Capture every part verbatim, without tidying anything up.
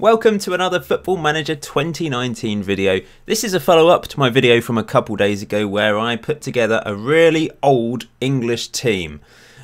Welcome to another Football Manager twenty nineteen video. This is a follow-up to my video from a couple days ago where I put together a really old English team.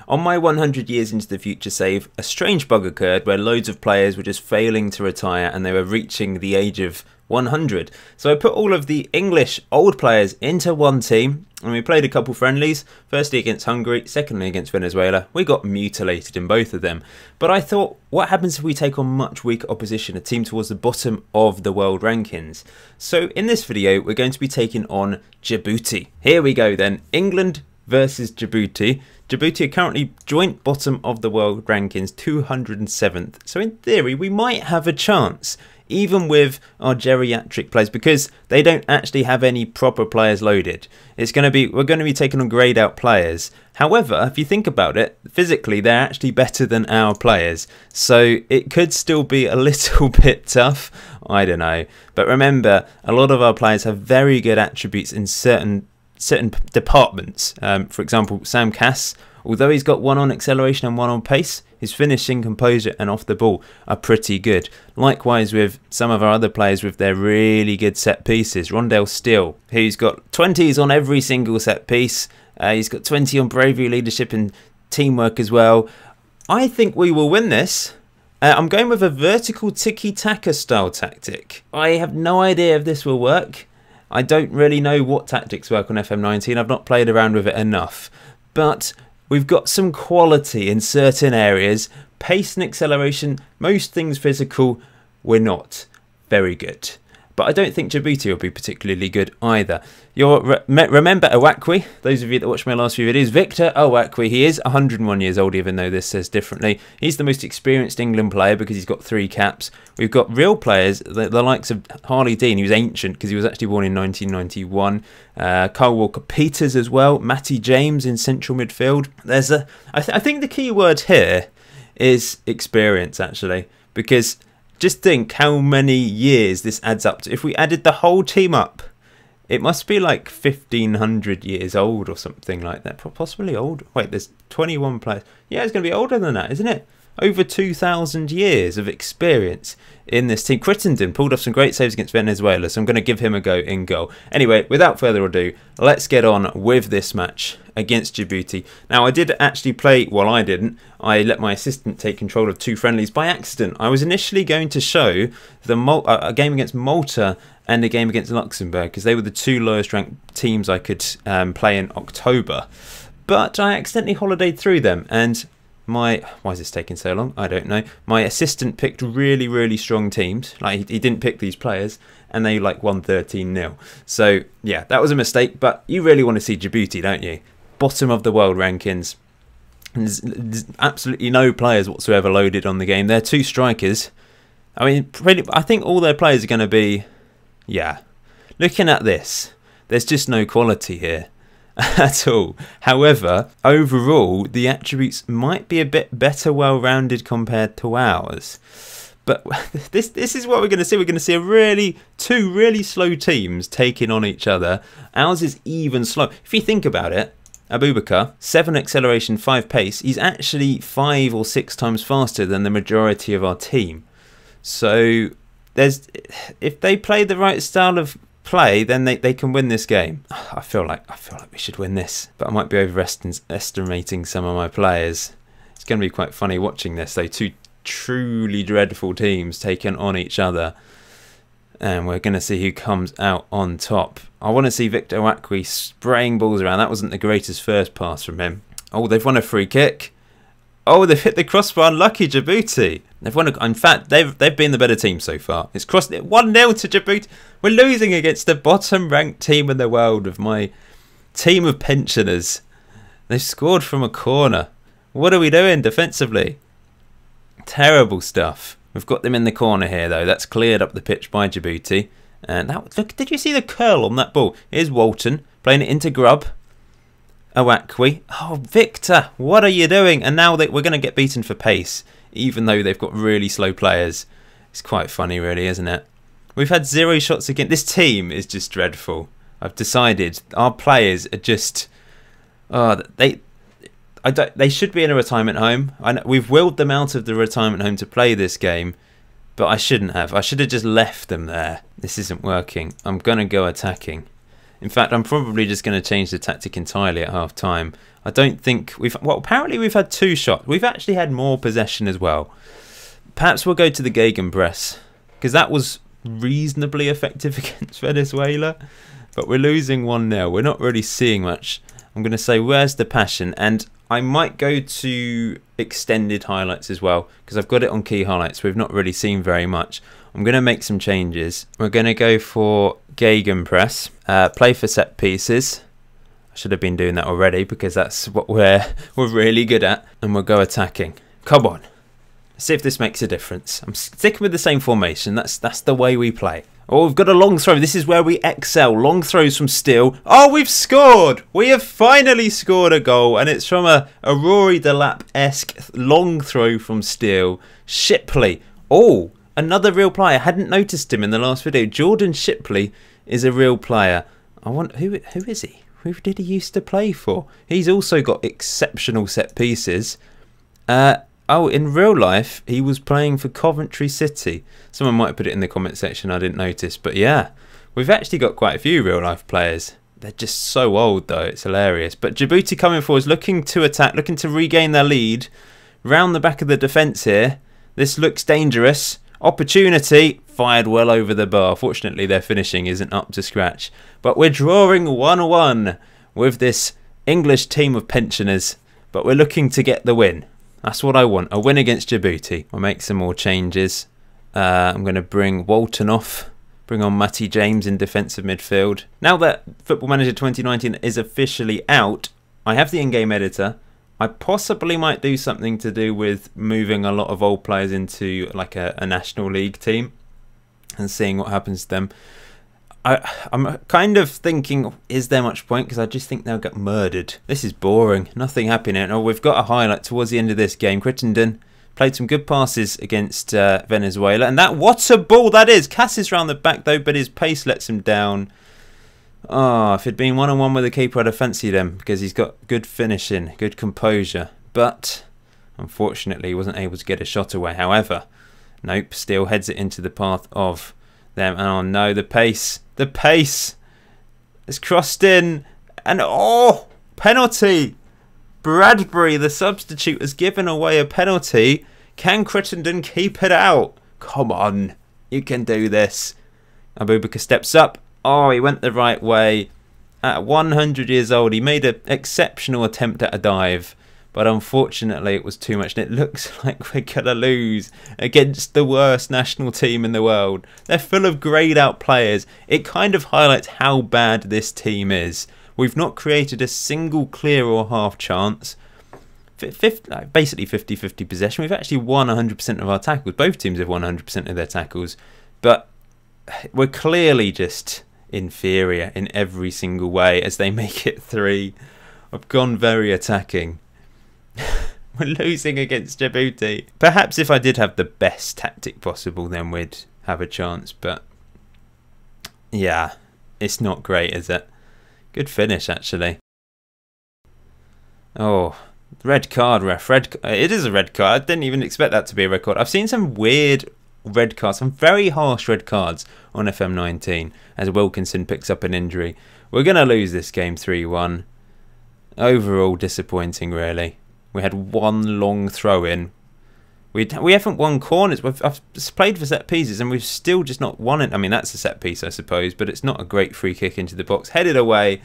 On my one hundred years into the future save, a strange bug occurred where loads of players were just failing to retire and they were reaching the age of one hundred. So I put all of the English old players into one team and we played a couple friendlies, firstly against Hungary, secondly against Venezuela. We got mutilated in both of them. But I thought, what happens if we take on much weaker opposition, a team towards the bottom of the world rankings? So in this video, we're going to be taking on Djibouti. Here we go then, England versus Djibouti. Djibouti are currently joint bottom of the world rankings, two hundred seventh. So in theory, we might have a chance, even with our geriatric players, because they don't actually have any proper players loaded. It's going to be, we're going to be taking on grayed out players. However, if you think about it, physically they're actually better than our players, so it could still be a little bit tough. I don't know, but remember, a lot of our players have very good attributes in certain certain departments. Um, for example, Sam Cass, although he's got one on acceleration and one on pace, his finishing, composure and off the ball are pretty good. Likewise with some of our other players with their really good set pieces. Rondell Steele, who's got twenties on every single set piece. Uh, he's got twenty on bravery, leadership and teamwork as well. I think we will win this. Uh, I'm going with a vertical tiki-taka style tactic. I have no idea if this will work. I don't really know what tactics work on F M nineteen. I've not played around with it enough. But we've got some quality in certain areas. Pace and acceleration, most things physical, we're not very good. But I don't think Djibouti will be particularly good either. You're, re remember Awakwi, those of you that watched my last few videos, Victor Awakwi, he is one hundred and one years old, even though this says differently. He's the most experienced England player because he's got three caps. We've got real players, the, the likes of Harley Dean, who's ancient because he was actually born in nineteen ninety-one. Uh, Carl Walker-Peters as well, Matty James in central midfield. There's a, I, th I think the key word here is experience, actually, because just think how many years this adds up to. If we added the whole team up, it must be like fifteen hundred years old or something like that. Possibly old. Wait, there's twenty-one players. Yeah, it's going to be older than that, isn't it? Over two thousand years of experience in this team. Crittenden pulled off some great saves against Venezuela, so I'm going to give him a go in goal. Anyway, without further ado, let's get on with this match against Djibouti. Now, I did actually play, well, I didn't. I let my assistant take control of two friendlies by accident. I was initially going to show the Mal a game against Malta and a game against Luxembourg, because they were the two lowest ranked teams I could um, play in October. But I accidentally holidayed through them, and my, why is this taking so long? I don't know. My assistant picked really, really strong teams. Like, he, he didn't pick these players, and they like won thirteen nil. So yeah, that was a mistake. But you really want to see Djibouti, don't you? Bottom of the world rankings. There's, there's absolutely no players whatsoever loaded on the game. They're two strikers. I mean, pretty, I think all their players are going to be, yeah. Looking at this, there's just no quality here at all. However, overall, the attributes might be a bit better well-rounded compared to ours. But this this is what we're going to see. We're going to see a really two really slow teams taking on each other. Ours is even slow. If you think about it, Abubakar, seven acceleration, five pace. He's actually five or six times faster than the majority of our team. So there's, if they play the right style of play, then they, they can win this game. I feel like I feel like we should win this, but I might be overestimating some of my players. It's going to be quite funny watching this, though. Two truly dreadful teams taking on each other, and we're going to see who comes out on top. I want to see Victor Awakwi spraying balls around. That wasn't the greatest first pass from him. Oh, they've won a free kick. Oh, they've hit the crossbar. Unlucky Djibouti. They've won. A, in fact, they've they've been the better team so far. It's crossed one nil to Djibouti. We're losing against the bottom-ranked team in the world with my team of pensioners. They've scored from a corner. What are we doing defensively? Terrible stuff. We've got them in the corner here, though. That's cleared up the pitch by Djibouti. And that, look, did you see the curl on that ball? Here's Walton playing it into Grubb. Awakwi. Oh, Victor, what are you doing? And now they, we're going to get beaten for pace, even though they've got really slow players. It's quite funny, really, isn't it? We've had zero shots again. This team is just dreadful. I've decided our players are just, uh, they, I don't, they should be in a retirement home. I know, we've willed them out of the retirement home to play this game, But I shouldn't have. I should have just left them there. This isn't working. I'm going to go attacking. In fact, I'm probably just going to change the tactic entirely at half time. I don't think we've... Well, apparently we've had two shots. We've actually had more possession as well. Perhaps we'll go to the Gegenpress, because that was reasonably effective against Venezuela. But we're losing one nil. We're not really seeing much. I'm going to say, where's the passion? And I might go to extended highlights as well, because I've got it on key highlights. We've not really seen very much. I'm going to make some changes. We're going to go for Gegenpress, uh, play for set pieces. I should have been doing that already, because that's what we're, we're really good at. And we'll go attacking. Come on. Let's see if this makes a difference. I'm sticking with the same formation. That's, that's the way we play. Oh, we've got a long throw. This is where we excel. Long throws from Steele. Oh, we've scored. We have finally scored a goal. And it's from a, a Rory DeLap-esque long throw from Steele. Shipley. Oh, another real player. Hadn't noticed him in the last video. Jordan Shipley is a real player. I want... Who, who is he? Who did he used to play for? He's also got exceptional set pieces. Uh... Oh, in real life, he was playing for Coventry City. Someone might put it in the comment section, I didn't notice. But yeah, we've actually got quite a few real-life players. They're just so old, though. It's hilarious. But Djibouti coming forwards, looking to attack, looking to regain their lead. Round the back of the defence here. This looks dangerous. Opportunity. Fired well over the bar. Fortunately, their finishing isn't up to scratch. But we're drawing one one with this English team of pensioners. But we're looking to get the win. That's what I want, a win against Djibouti. We'll make some more changes. Uh, I'm going to bring Walton off, bring on Matty James in defensive midfield. Now that Football Manager twenty nineteen is officially out, I have the in-game editor. I possibly might do something to do with moving a lot of old players into like a, a National League team and seeing what happens to them. I, I'm kind of thinking, is there much point? Because I just think they'll get murdered. This is boring. Nothing happening. Oh, we've got a highlight towards the end of this game. Crittenden played some good passes against uh, Venezuela. And that, what a ball that is. Cass is round the back, though, but his pace lets him down. Oh, if it'd been one-on-one with the keeper, I'd have fancied him. Because he's got good finishing, good composure. But, unfortunately, he wasn't able to get a shot away. However, nope, Steele heads it into the path of them. Oh, no, the pace. The pace is crossed in, and oh, penalty. Bradbury, the substitute, has given away a penalty. Can Crittenden keep it out? Come on, you can do this. Abubakar steps up. Oh, he went the right way. At one hundred years old, he made an exceptional attempt at a dive, but unfortunately it was too much, and it looks like we're going to lose against the worst national team in the world. They're full of greyed out players. It kind of highlights how bad this team is. We've not created a single clear or half chance. fifty, basically fifty fifty possession. We've actually won one hundred percent of our tackles. Both teams have won one hundred percent of their tackles. But we're clearly just inferior in every single way as they make it three. I've gone very attacking. We're losing against Djibouti. Perhaps if I did have the best tactic possible, then we'd have a chance. But yeah, it's not great, is it? Good finish, actually. Oh, red card, ref. Red, it is a red card. I didn't even expect that to be a red card. I've seen some weird red cards, some very harsh red cards on F M nineteen as Wilkinson picks up an injury. We're going to lose this game three one. Overall, disappointing, really. We had one long throw in. We we haven't won corners. We've, I've played for set pieces and we've still just not won it. I mean, that's a set piece, I suppose, but it's not a great free kick into the box. Headed away.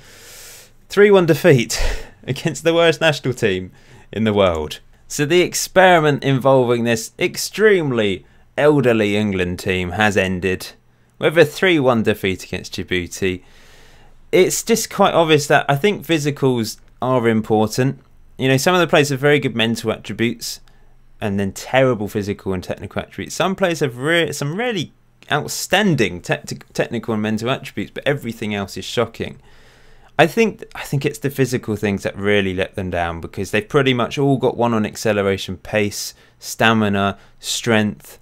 three one defeat against the worst national team in the world. So the experiment involving this extremely elderly England team has ended. With a three one defeat against Djibouti. It's just quite obvious that I think physicals are important. You know, some of the players have very good mental attributes and then terrible physical and technical attributes. Some players have re some really outstanding te technical and mental attributes, but everything else is shocking. I think I think it's the physical things that really let them down, because they've pretty much all got one on acceleration, pace, stamina, strength,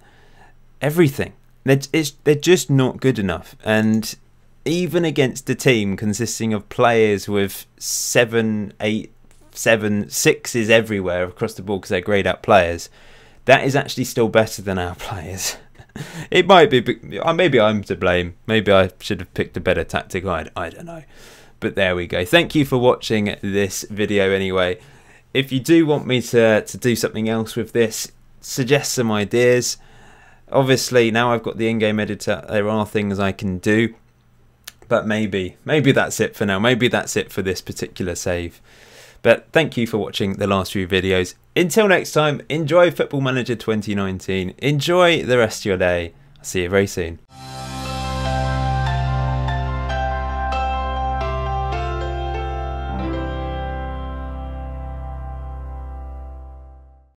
everything. They're, it's, they're just not good enough. And even against a team consisting of players with seven, eight, seven sixes everywhere across the board because they're greyed out players, that is actually still better than our players. It might be, maybe I'm to blame. Maybe I should have picked a better tactic. I, I don't know. But there we go. Thank you for watching this video anyway. If you do want me to, to do something else with this, suggest some ideas. Obviously, now I've got the in-game editor, there are things I can do. But maybe, maybe that's it for now. Maybe that's it for this particular save. But thank you for watching the last few videos. Until next time, enjoy Football Manager twenty nineteen. Enjoy the rest of your day. I'll see you very soon.